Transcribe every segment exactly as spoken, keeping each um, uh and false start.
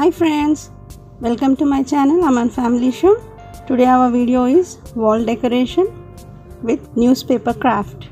Hi friends, welcome to my channel Aman Family Show. Today our video is wall decoration with newspaper craft.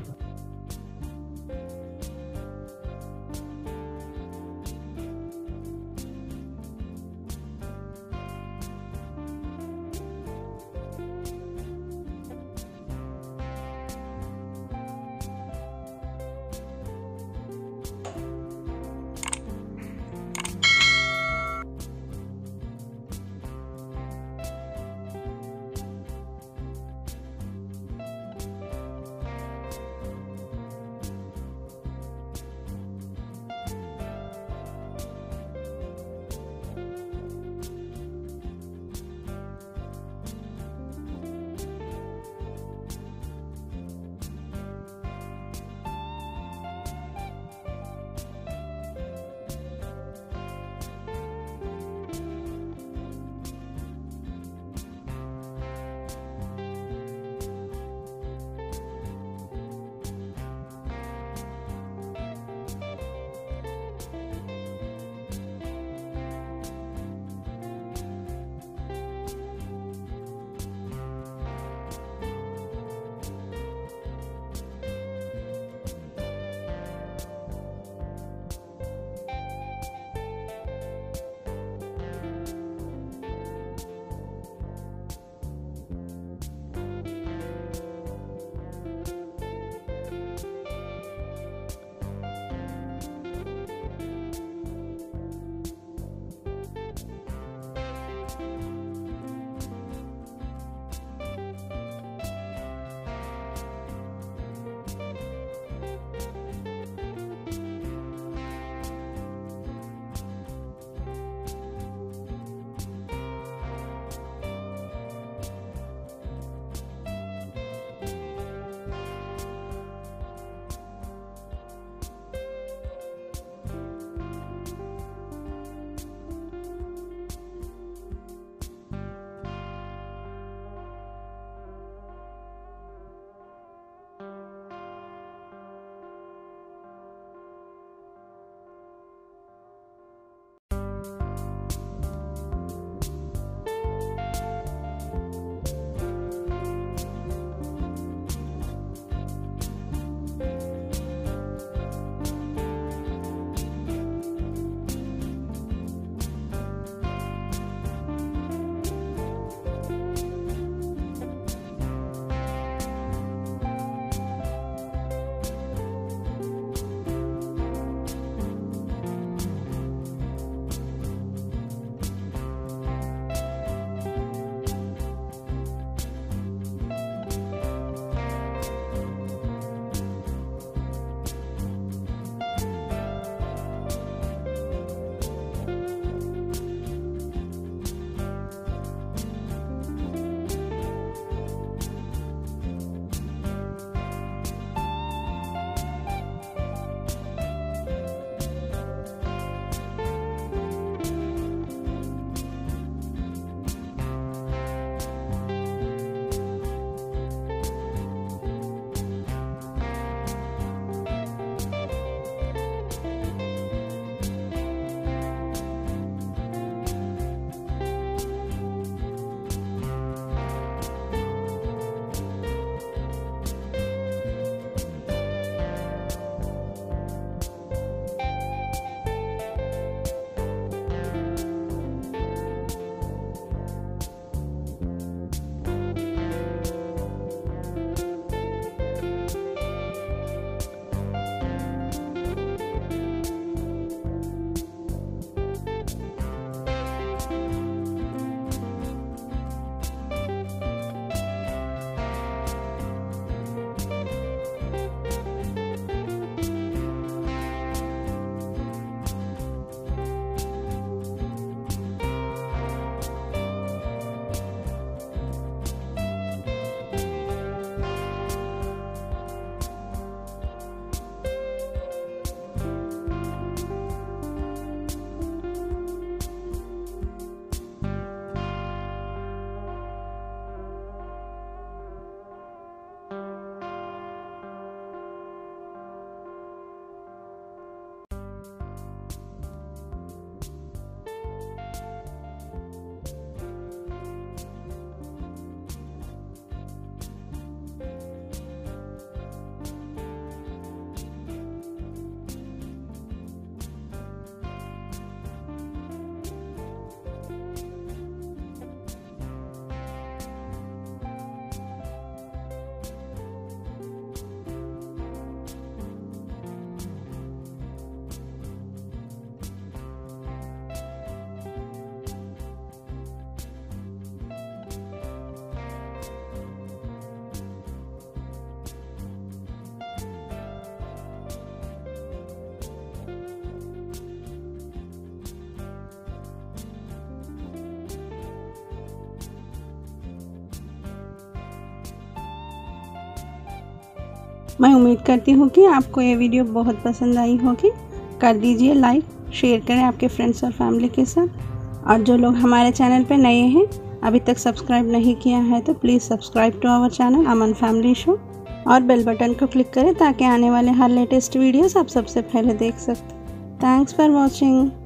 मैं उम्मीद करती हूँ कि आपको ये वीडियो बहुत पसंद आई होगी। कर दीजिए लाइक, शेयर करें आपके फ्रेंड्स और फैमिली के साथ। और जो लोग हमारे चैनल पर नए हैं, अभी तक सब्सक्राइब नहीं किया है तो please subscribe to our channel Aman family show और बेल बटन को क्लिक करें ताकि आने वाले हर लेटेस्ट वीडियोस आप सबसे पहले देख सकते। Thanks for watching.